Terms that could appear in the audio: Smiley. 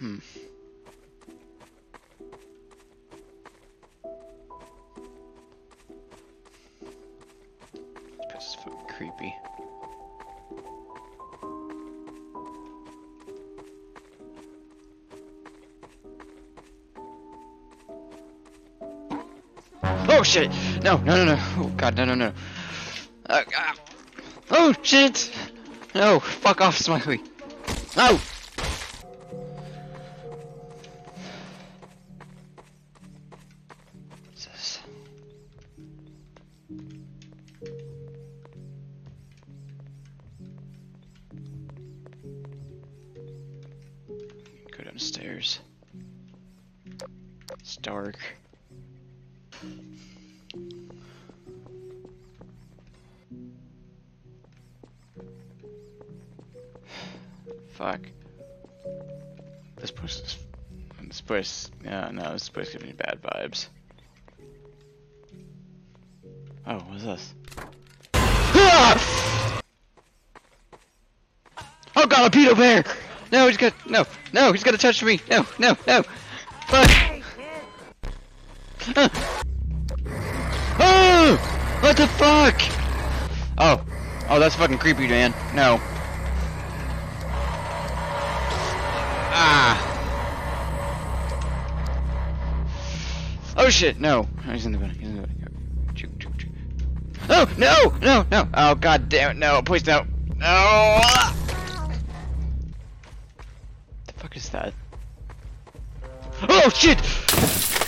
That's fucking creepy. Oh shit! No, no, no, no! Oh god, no, no, no! Oh shit! No, fuck off, Smiley! No! What's this? Go downstairs. It's dark. Fuck. This place. No, this place gives me bad vibes. Oh, what's this? Ah! Oh god, a pedo bear! No, he's got. No, he's gonna touch me! No! Fuck! Oh! What the fuck? Oh, that's fucking creepy, man. No. Oh shit, no. He's in the building. Oh, no. Oh, god damn it, no, please no. No! The fuck is that? Oh shit!